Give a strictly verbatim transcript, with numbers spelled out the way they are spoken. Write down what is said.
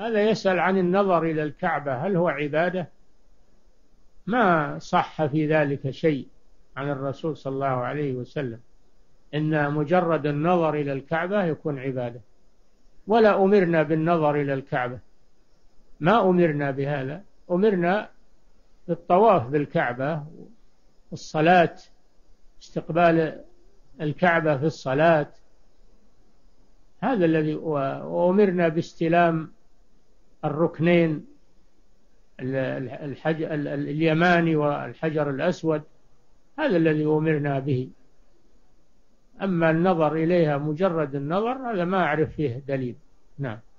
هذا يسأل عن النظر إلى الكعبة هل هو عبادة؟ ما صح في ذلك شيء عن الرسول صلى الله عليه وسلم إن مجرد النظر إلى الكعبة يكون عبادة، ولا أمرنا بالنظر إلى الكعبة، ما أمرنا بهذا، أمرنا بالطواف بالكعبة، الصلاة، استقبال الكعبة في الصلاة، هذا الذي، وأمرنا باستلام الركنين الحجر اليماني والحجر الأسود، هذا الذي أمرنا به. أما النظر إليها مجرد النظر هذا ما أعرف فيه دليل. نعم.